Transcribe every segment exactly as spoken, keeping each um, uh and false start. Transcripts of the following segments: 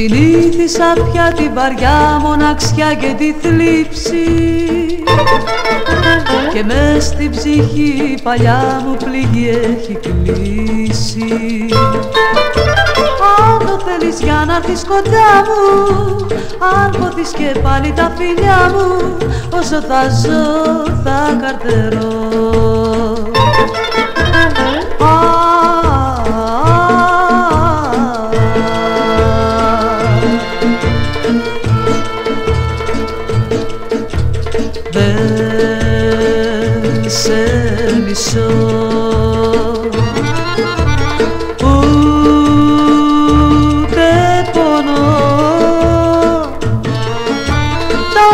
Συνήθισα πια την βαριά μοναξιά και τη θλίψη και μες στην ψυχή η παλιά μου πληγή έχει κλείσει. Αν το θέλεις για να έρθεις κοντά μου, αν φωθείς και πάλι τα φιλιά μου, όσο θα ζω θα καρτερώ. Δεν σε μισώ, ούτε πονώ. Τα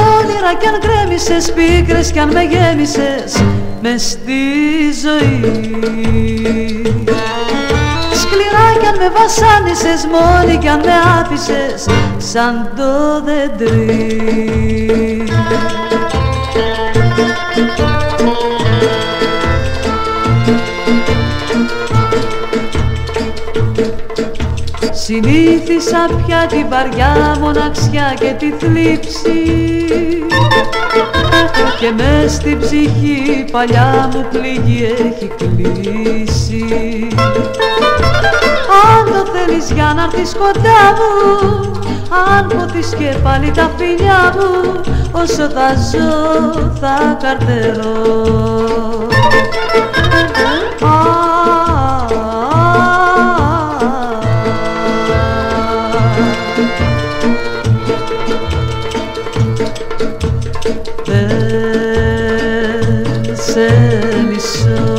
όνειρα κι αν γκρέμισες, πίκρες κι αν με γέμισες μες στη ζωή. Σκληρά κι αν με βασάνισες, μόνη κι αν με άφησες σαν το δέντρι. Συνήθισα πια την βαριά μοναξιά και τη θλίψη και μες στην ψυχή η παλιά μου πληγή έχει κλείσει. Αν το θέλεις για να έρθεις κοντά μου, αν φωθείς και πάλι τα φιλιά μου, όσο θα ζω θα καρτερώ. Δεν σε μισώ,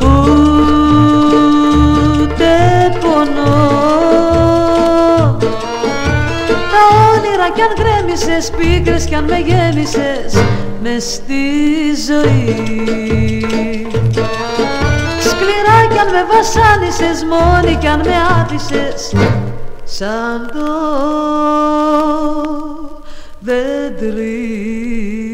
ούτε πονώ. Τα όνειρα κι αν γκρέμισες, πίκρες κι αν με γέμισες μες στη ζωή. Σκληρά κι αν με βασάνισες, μόνη κι αν με άφησες σαν το δέντρι.